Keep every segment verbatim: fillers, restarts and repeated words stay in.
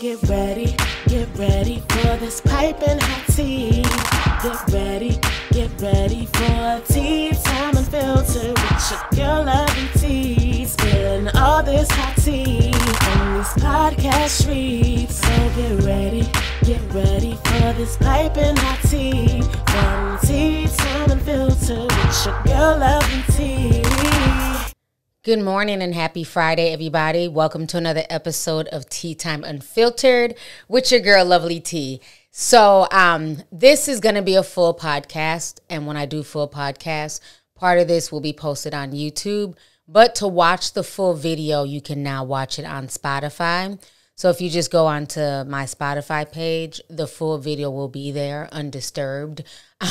Get ready, get ready for this piping hot tea. Get ready, get ready for tea time unfiltered with your girl loving tea. Spilling all this hot tea on this podcast streets. So get ready, get ready for this piping hot tea. From tea time unfiltered with your girl loving tea. Good morning and happy Friday, everybody. Welcome to another episode of Tea Time Unfiltered with your girl, Lovely Tea. So um, this is going to be a full podcast. And when I do full podcasts, part of this will be posted on YouTube. But to watch the full video, you can now watch it on Spotify. So if you just go onto my Spotify page, the full video will be there undisturbed.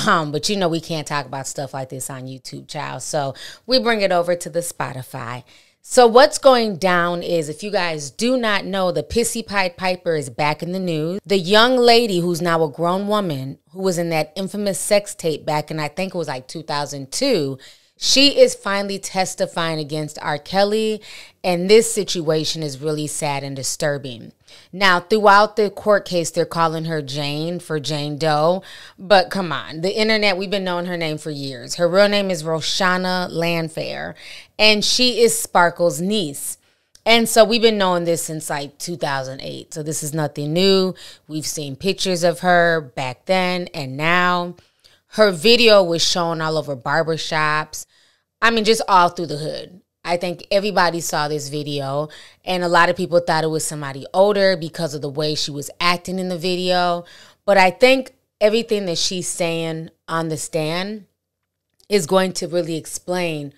Um, but, you know, we can't talk about stuff like this on YouTube, child. So we bring it over to the Spotify. So what's going down is, if you guys do not know, the Pissy Pied Piper is back in the news. The young lady who's now a grown woman who was in that infamous sex tape back in, I think it was like two thousand two, she is finally testifying against R. Kelly, and this situation is really sad and disturbing. Now, throughout the court case, they're calling her Jane for Jane Doe, but come on, the internet, we've been knowing her name for years. Her real name is Roshanna Landfair, and she is Sparkle's niece. And so we've been knowing this since like two thousand eight, so this is nothing new. We've seen pictures of her back then and now. Her video was shown all over barbershops. I mean, just all through the hood. I think everybody saw this video, and a lot of people thought it was somebody older because of the way she was acting in the video. But I think everything that she's saying on the stand is going to really explain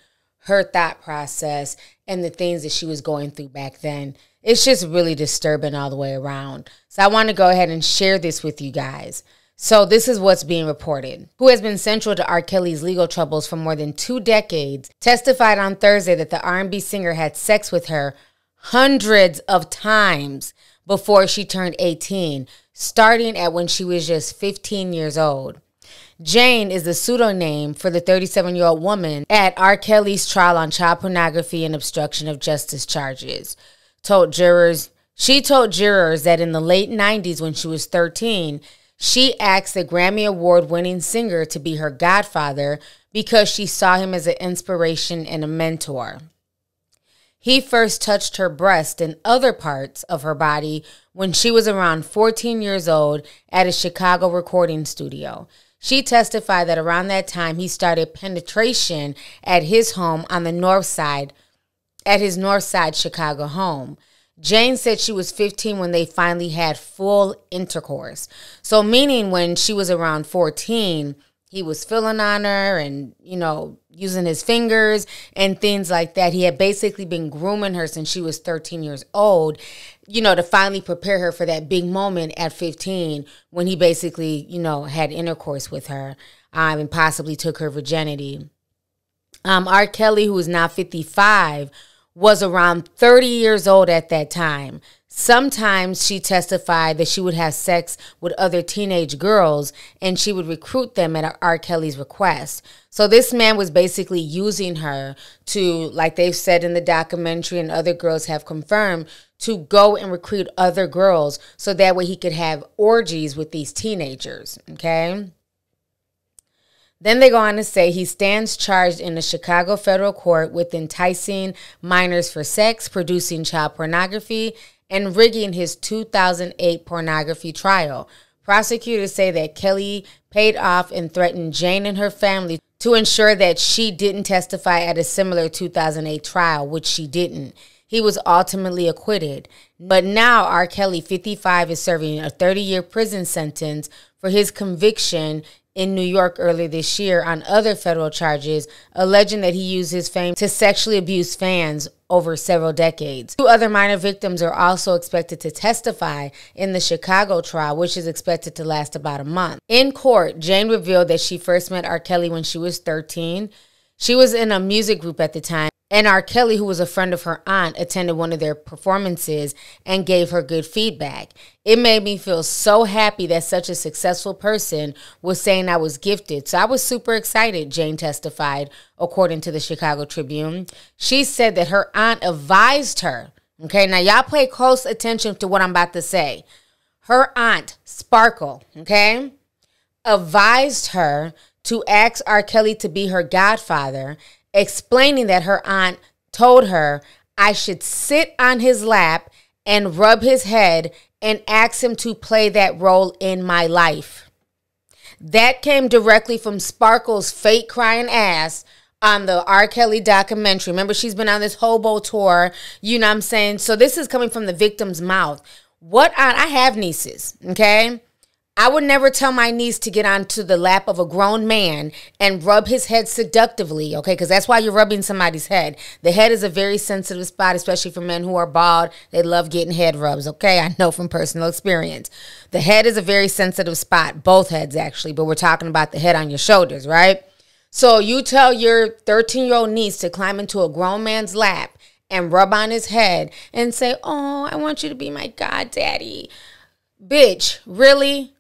her thought process and the things that she was going through back then. It's just really disturbing all the way around. So I want to go ahead and share this with you guys. So this is what's being reported. Who has been central to R. Kelly's legal troubles for more than two decades, testified on Thursday that the R and B singer had sex with her hundreds of times before she turned eighteen, starting at when she was just fifteen years old. Jane is the pseudonym for the thirty-seven-year-old woman at R. Kelly's trial on child pornography and obstruction of justice charges, told jurors. She told jurors that in the late nineties, when she was thirteen, she asked the Grammy Award-winning singer to be her godfather because she saw him as an inspiration and a mentor. He first touched her breast and other parts of her body when she was around fourteen years old at a Chicago recording studio. She testified that around that time, he started penetration at his home on the north side, at his north side Chicago home. Jane said she was fifteen when they finally had full intercourse. So meaning when she was around fourteen, he was feeling on her and, you know, using his fingers and things like that. He had basically been grooming her since she was thirteen years old, you know, to finally prepare her for that big moment at fifteen when he basically, you know, had intercourse with her um, and possibly took her virginity. Um, R. Kelly, who is now fifty-five, was around thirty years old at that time. Sometimes she testified that she would have sex with other teenage girls and she would recruit them at R. Kelly's request. So this man was basically using her to, like they've said in the documentary and other girls have confirmed, to go and recruit other girls so that way he could have orgies with these teenagers, okay? Then they go on to say he stands charged in a Chicago federal court with enticing minors for sex, producing child pornography, and rigging his two thousand eight pornography trial. Prosecutors say that Kelly paid off and threatened Jane and her family to ensure that she didn't testify at a similar two thousand eight trial, which she didn't. He was ultimately acquitted. But now R. Kelly, fifty-five, is serving a thirty-year prison sentence for his conviction in New York earlier this year on other federal charges, alleging that he used his fame to sexually abuse fans over several decades. Two other minor victims are also expected to testify in the Chicago trial, which is expected to last about a month. In court, Jane revealed that she first met R. Kelly when she was thirteen. She was in a music group at the time, and R. Kelly, who was a friend of her aunt, attended one of their performances and gave her good feedback. It made me feel so happy that such a successful person was saying I was gifted. So I was super excited, Jane testified, according to the Chicago Tribune. She said that her aunt advised her, Okay, now y'all pay close attention to what I'm about to say. Her aunt, Sparkle, okay, advised her to ask R. Kelly to be her godfather, explaining that her aunt told her, I should sit on his lap and rub his head and ask him to play that role in my life. That came directly from Sparkle's fake crying ass on the R. Kelly documentary. Remember, she's been on this hobo tour, you know what I'm saying? So this is coming from the victim's mouth. What aunt? I have nieces, okay? I would never tell my niece to get onto the lap of a grown man and rub his head seductively, okay? Because that's why you're rubbing somebody's head. The head is a very sensitive spot, especially for men who are bald. They love getting head rubs, okay? I know from personal experience. The head is a very sensitive spot, both heads actually, but we're talking about the head on your shoulders, right? So you tell your thirteen-year-old niece to climb into a grown man's lap and rub on his head and say, oh, I want you to be my goddaddy. Bitch, really?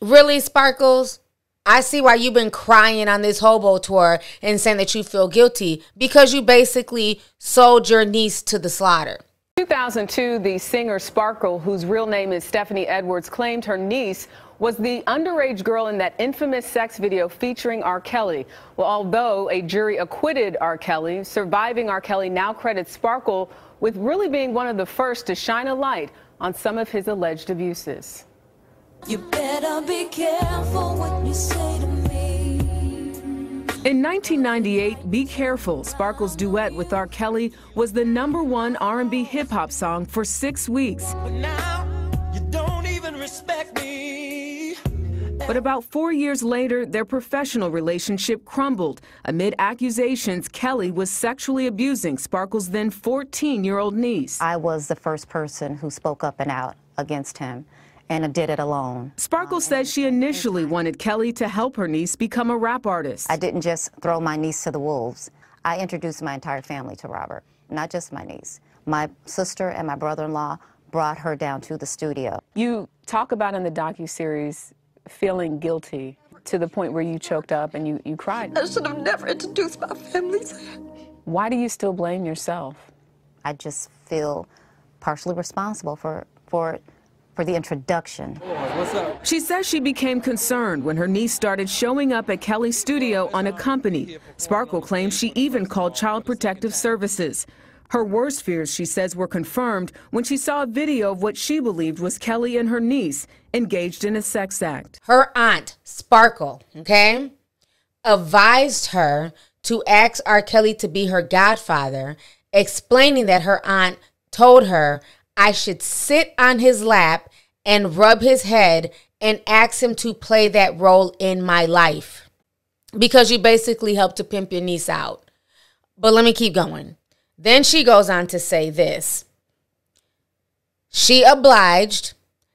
Really, Sparkles? I see why you've been crying on this hobo tour and saying that you feel guilty, because you basically sold your niece to the slaughter. In two thousand two, the singer Sparkle, whose real name is Stephanie Edwards, claimed her niece was the underage girl in that infamous sex video featuring R. Kelly. Well, although a jury acquitted R. Kelly, Surviving R. Kelly now credits Sparkle with really being one of the first to shine a light on some of his alleged abuses. You better be careful what you say to me. In nineteen ninety-eight, Be Careful, Sparkle's duet with R. Kelly, was the number one R and B hip-hop song for six weeks. But now, you don't even respect me. But about four years later, their professional relationship crumbled amid accusations Kelly was sexually abusing Sparkle's then fourteen-year-old niece. I was the first person who spoke up and out against him, and I did it alone. Sparkle um, says she initially wanted Kelly to help her niece become a rap artist. I didn't just throw my niece to the wolves. I introduced my entire family to Robert, not just my niece. My sister and my brother-in-law brought her down to the studio. You talk about in the docuseries feeling guilty to the point where you choked up and you, you cried. I should have never introduced my family to him. Why do you still blame yourself? I just feel partially responsible for, for for the introduction. What's up? She says she became concerned when her niece started showing up at Kelly's studio unaccompanied. Sparkle claims she even called Child Protective Services. Her worst fears, she says, were confirmed when she saw a video of what she believed was Kelly and her niece engaged in a sex act. Her aunt, Sparkle, okay, advised her to ask R. Kelly to be her godfather, explaining that her aunt told her, I should sit on his lap and rub his head and ask him to play that role in my life, because you basically helped to pimp your niece out. But let me keep going. Then she goes on to say this. She obliged,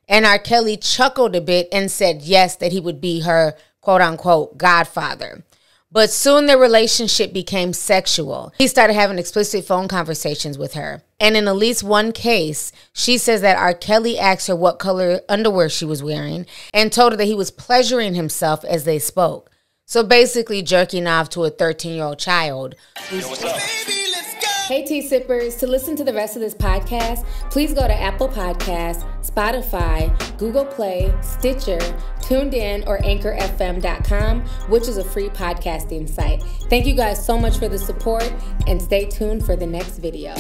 and R. Kelly chuckled a bit and said yes, that he would be her quote-unquote godfather. But soon their relationship became sexual. He started having explicit phone conversations with her. And in at least one case, she says that R. Kelly asked her what color underwear she was wearing and told her that he was pleasuring himself as they spoke. So basically jerking off to a thirteen-year-old child. Hey, what's up? Hey, Tea Sippers. To listen to the rest of this podcast, please go to Apple Podcasts, Spotify, Google Play, Stitcher, Tuned In, or anchor F M dot com, which is a free podcasting site. Thank you guys so much for the support, and stay tuned for the next video.